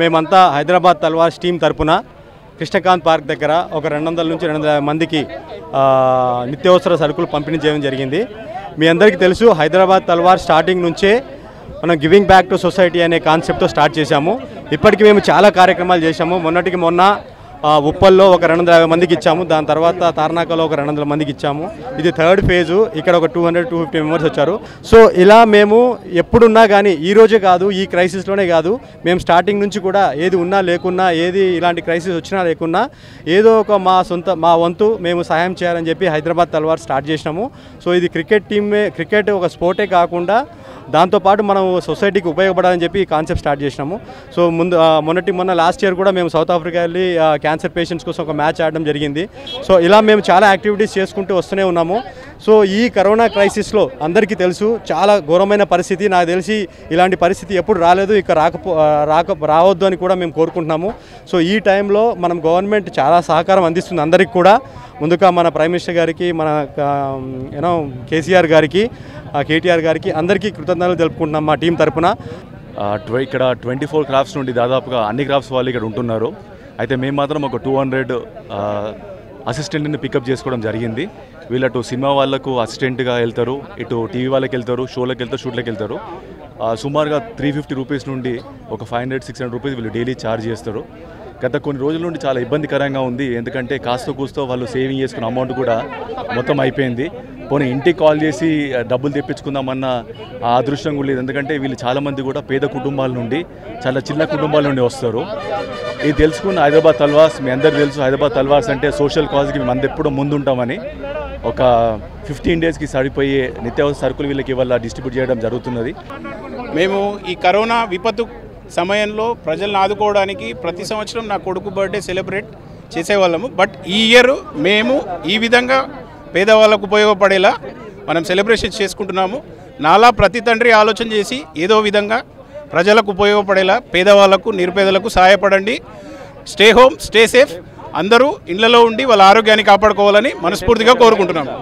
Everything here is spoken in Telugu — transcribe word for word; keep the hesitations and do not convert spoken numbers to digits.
మేమంతా హైదరాబాద్ తల్వార్ టీమ్ తరపున కృష్ణకాంత్ పార్క్ దగ్గర ఒక రెండు వందల నుంచి రెండు వందల యాభై మందికి నిత్యావసర సరుకులు పంపిణీ చేయడం జరిగింది। మీ అందరికీ తెలుసు హైదరాబాద్ తల్వార్ స్టార్టింగ్ నుంచే మనం గివింగ్ బ్యాక్ టు సొసైటీ అనే కాన్సెప్ట్ తో స్టార్ట్ చేశాము। ఇప్పటికి మేము చాలా కార్యక్రమాలు చేశాము। మొన్నటికి మొన్న ఉప్పల్లో ఒక రెండు వందల యాభై మందికి ఇచ్చాము, దాని తర్వాత తార్నాకలో ఒక రెండు వందల మందికి ఇచ్చాము। ఇది థర్డ్ ఫేజు, ఇక్కడ ఒక two hundred two fifty members వచ్చారు। సో ఇలా మేము ఎప్పుడున్నా కానీ, ఈ రోజే కాదు, ఈ క్రైసిస్లోనే కాదు, మేము స్టార్టింగ్ నుంచి కూడా ఏది ఉన్నా లేకున్నా, ఏది ఇలాంటి క్రైసిస్ వచ్చినా లేకున్నా, ఏదో ఒక మా సొంత మా వంతు మేము సహాయం చేయాలని చెప్పి హైదరాబాద్ తల్వార్ స్టార్ట్ చేసినాము। సో ఇది క్రికెట్ టీమే, క్రికెట్ ఒక స్పోర్టే కాకుండా దాంతోపాటు మనం సొసైటీకి ఉపయోగపడాలని చెప్పి ఈ కాన్సెప్ట్ స్టార్ట్ చేసినాము। సో ముందు మొన్నటి మొన్న లాస్ట్ ఇయర్ కూడా మేము సౌత్ ఆఫ్రికా వెళ్ళి క్యాన్సర్ పేషెంట్స్ కోసం ఒక మ్యాచ్ ఆడడం జరిగింది। సో ఇలా మేము చాలా యాక్టివిటీస్ చేసుకుంటూ వస్తూనే ఉన్నాము। సో ఈ కరోనా క్రైసిస్లో అందరికీ తెలుసు చాలా ఘోరమైన పరిస్థితి, నాకు తెలిసి ఇలాంటి పరిస్థితి ఎప్పుడు రాలేదు, ఇక రాకపో రాక రావద్దు అని కూడా మేము కోరుకుంటున్నాము। సో ఈ టైంలో మనం గవర్నమెంట్ చాలా సహకారం అందిస్తుంది అందరికీ కూడా, ముందుగా మన ప్రైమ్ మినిస్టర్ గారికి, మన యూనో కేసీఆర్ గారికి, కేటీఆర్ గారికి, అందరికీ కృతజ్ఞతలు తెలుపుకుంటున్నాం మా టీం తరఫున। ఇక్కడ ట్వంటీ ఫోర్ క్రాఫ్ట్స్ నుండి దాదాపుగా అన్ని క్రాఫ్ట్స్ వాళ్ళు ఇక్కడ ఉంటున్నారు। అయితే మేము మాత్రం ఒక టూ హండ్రెడ్ అసిస్టెంట్ని పికప్ చేసుకోవడం జరిగింది। వీళ్ళు అటు సినిమా వాళ్ళకు అసిస్టెంట్గా వెళ్తారు, ఇటు టీవీ వాళ్ళకి వెళ్తారు, షోలకు వెళ్తారు, షూట్లకు వెళ్తారు। సుమారుగా త్రీ ఫిఫ్టీ రూపీస్ నుండి ఒక five hundred six hundred rupees వీళ్ళు డైలీ ఛార్జ్ చేస్తారు। గత కొన్ని రోజుల నుండి చాలా ఇబ్బందికరంగా ఉంది, ఎందుకంటే కాస్తో కూస్తో వాళ్ళు సేవింగ్ చేసుకున్న అమౌంట్ కూడా మొత్తం అయిపోయింది। పోనీ ఇంటికి కాల్ చేసి డబ్బులు తెప్పించుకుందామన్న ఆ అదృష్టం కూడా లేదు, ఎందుకంటే వీళ్ళు చాలామంది కూడా పేద కుటుంబాల నుండి, చాలా చిన్న కుటుంబాల నుండి వస్తారు। ఇది తెలుసుకున్న హైదరాబాద్ తల్వార్స్, మీ అందరూ తెలుసు హైదరాబాద్ తల్వార్స్ అంటే సోషల్ కాజ్కి మేము అందరూ ఎప్పుడూ ముందుంటామని, ఒక ఫిఫ్టీన్ డేస్కి సరిపోయే నిత్యావసర సరుకులు వీళ్ళకి ఇవాళ డిస్ట్రిబ్యూట్ చేయడం జరుగుతున్నది। మేము ఈ కరోనా విపత్తు సమయంలో ప్రజలను ఆదుకోవడానికి ప్రతి సంవత్సరం నా కొడుకు బర్త్డే సెలబ్రేట్ చేసేవాళ్ళము, బట్ ఈ ఇయర్ మేము ఈ విధంగా పేదవాళ్ళకు ఉపయోగపడేలా మనం సెలబ్రేషన్ చేసుకుంటున్నాము। నాలా ప్రతి తండ్రి ఆలోచన చేసి ఏదో విధంగా ప్రజలకు ఉపయోగపడేలా పేదవాళ్ళకు, నిరుపేదలకు సహాయపడండి। స్టే హోమ్, స్టే సేఫ్, అందరూ ఇళ్లలో ఉండి వాళ్ళ ఆరోగ్యాన్ని కాపాడుకోవాలని మనస్ఫూర్తిగా కోరుకుంటున్నాము।